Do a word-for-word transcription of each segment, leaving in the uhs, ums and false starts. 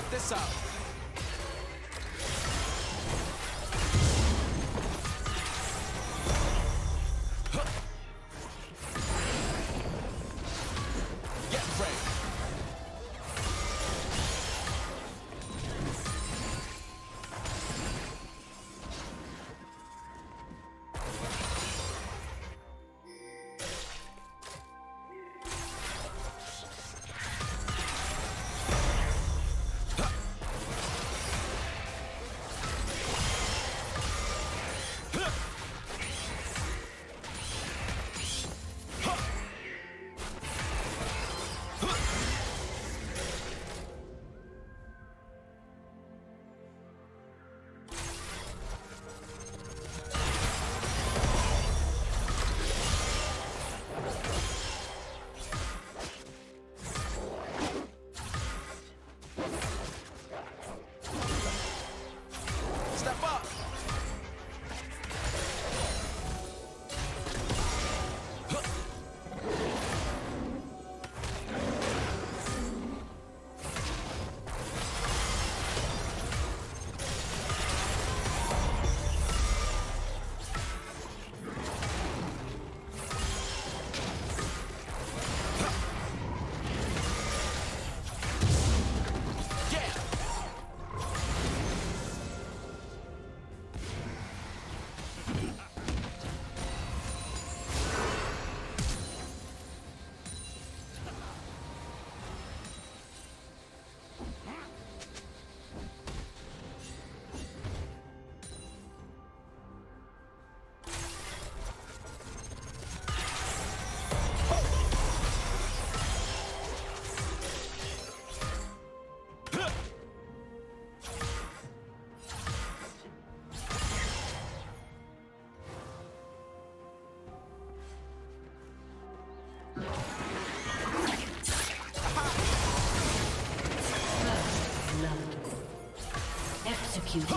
Check this out. Executed.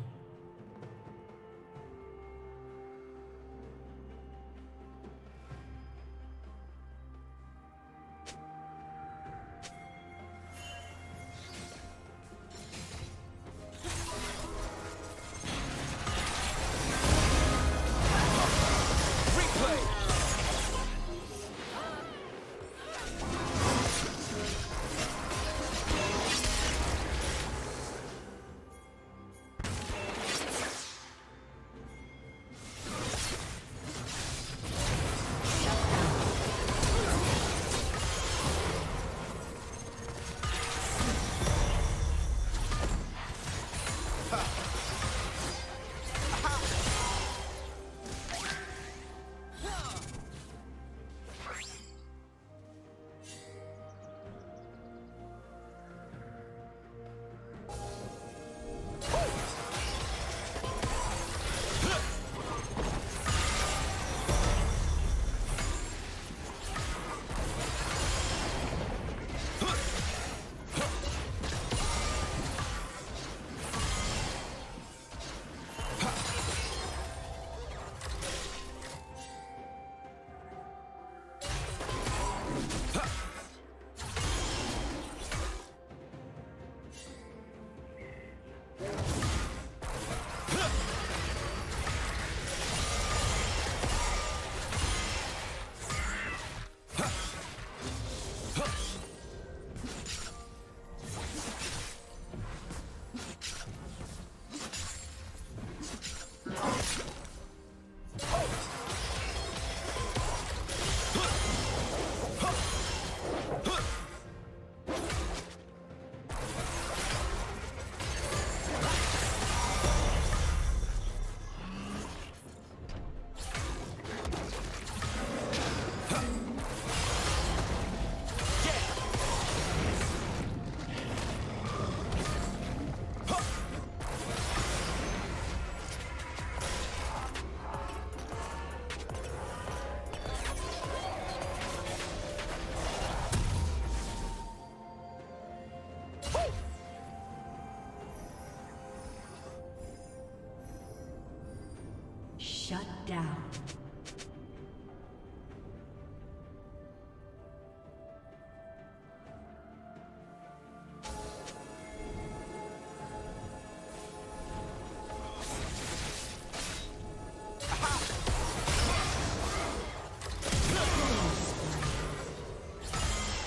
Shut down.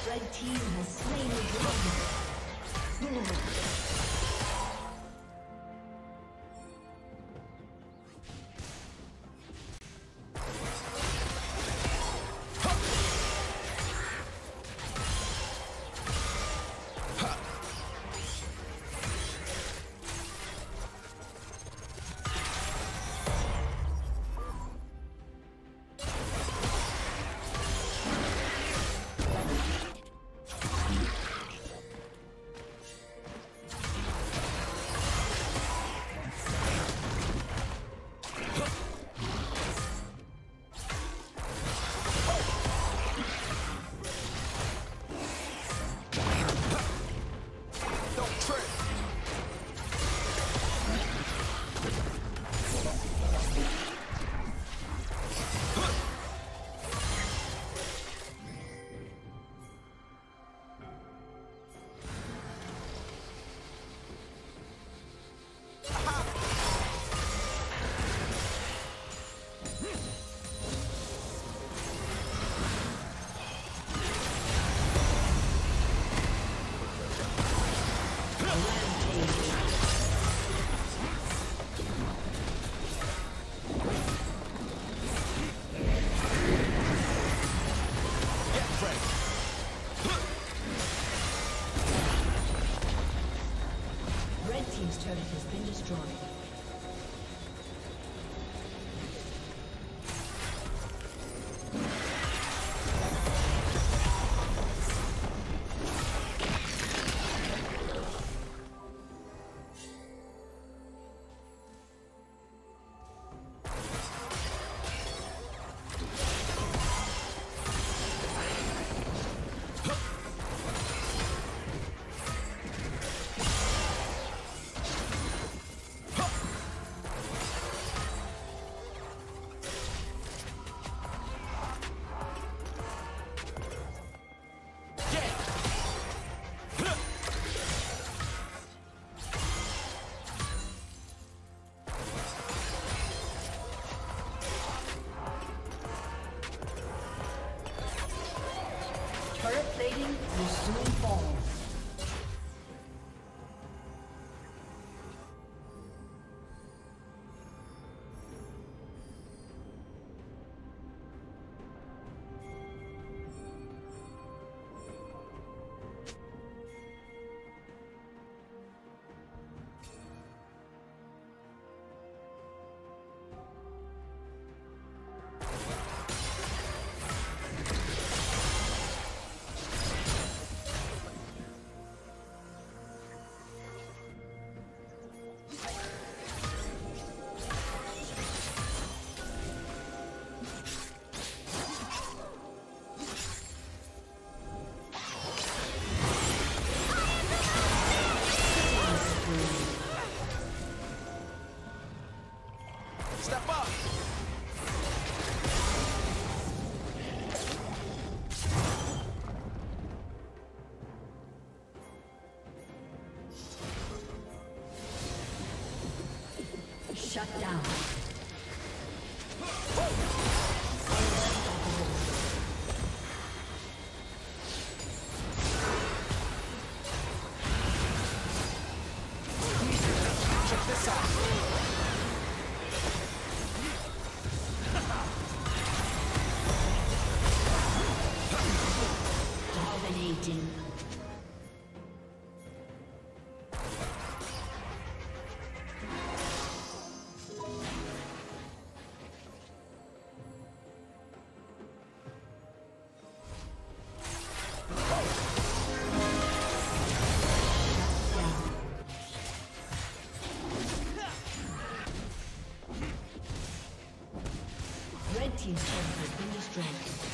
Red team has slain the dragon. plating will soon fall. Shut down. Team's turret has been distracted.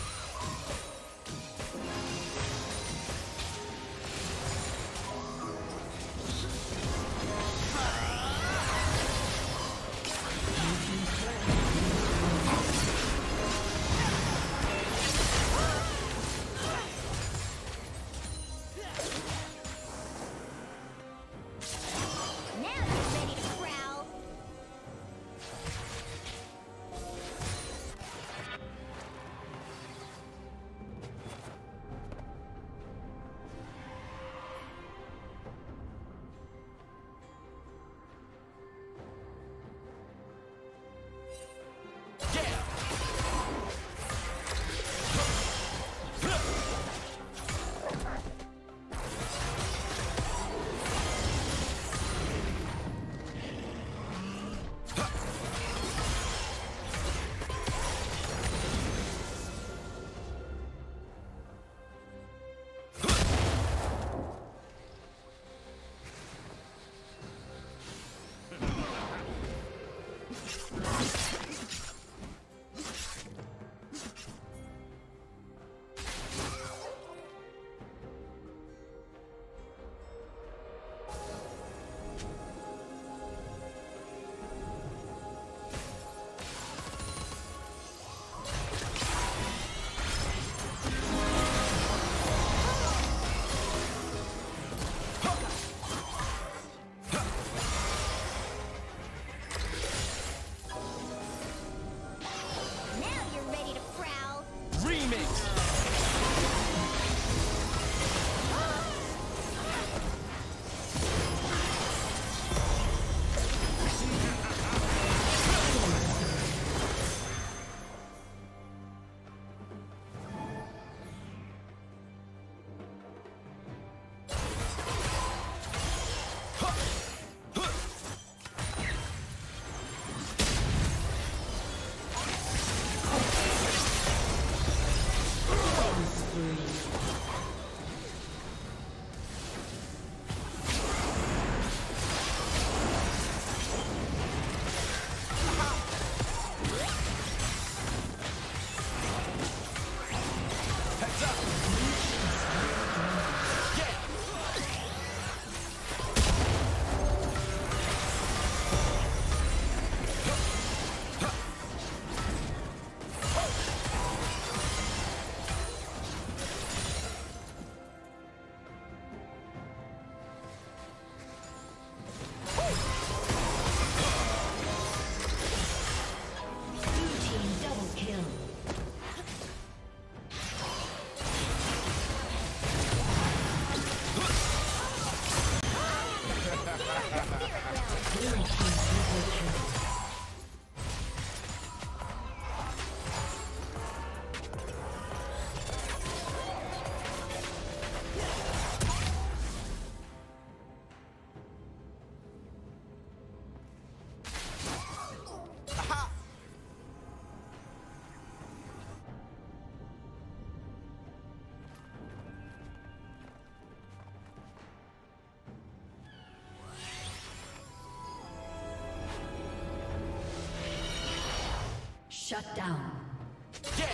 Shut down. Yeah.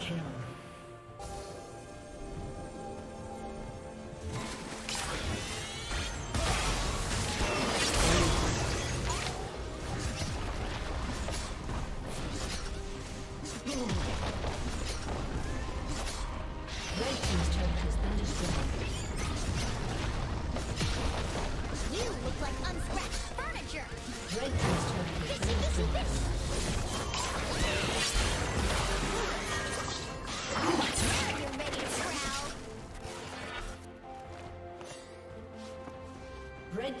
Kill. Red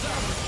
Thumbs up.